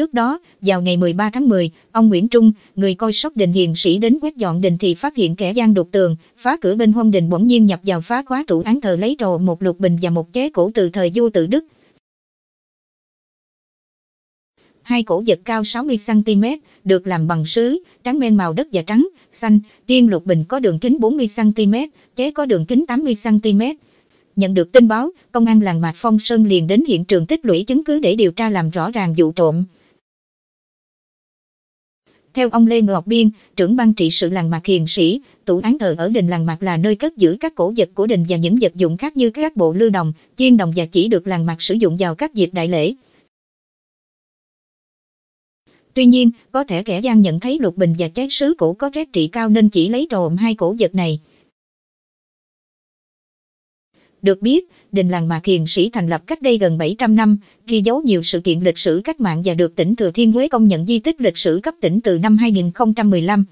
Trước đó, vào ngày 13 tháng 10, ông Nguyễn Trung, người coi sóc đình Hiền Sĩ đến quét dọn đình thì phát hiện kẻ gian đột tường, phá cửa bên hông đình bỗng nhiên nhập vào phá khóa tủ án thờ lấy trộm một lục bình và một chế cổ từ thời vua Tự Đức. Hai cổ vật cao 60 cm, được làm bằng sứ, trắng men màu đất và trắng, xanh, riêng lục bình có đường kính 40 cm, chế có đường kính 80 cm. Nhận được tin báo, công an làng Mạc Phong Sơn liền đến hiện trường tích lũy chứng cứ để điều tra làm rõ ràng vụ trộm. Theo ông Lê Ngọc Biên, trưởng ban trị sự làng Mạc Hiền Sĩ, tủ án thờ ở đình làng Mạc là nơi cất giữ các cổ vật của đình và những vật dụng khác như các bộ lư đồng, chiên đồng và chỉ được làng Mạc sử dụng vào các dịp đại lễ. Tuy nhiên, có thể kẻ gian nhận thấy lục bình và chén sứ cổ có giá trị cao nên chỉ lấy trộm hai cổ vật này. Được biết, đình làng Mạc Hiền Sĩ thành lập cách đây gần 700 năm, ghi dấu nhiều sự kiện lịch sử cách mạng và được tỉnh Thừa Thiên – Huế công nhận di tích lịch sử cấp tỉnh từ năm 2015.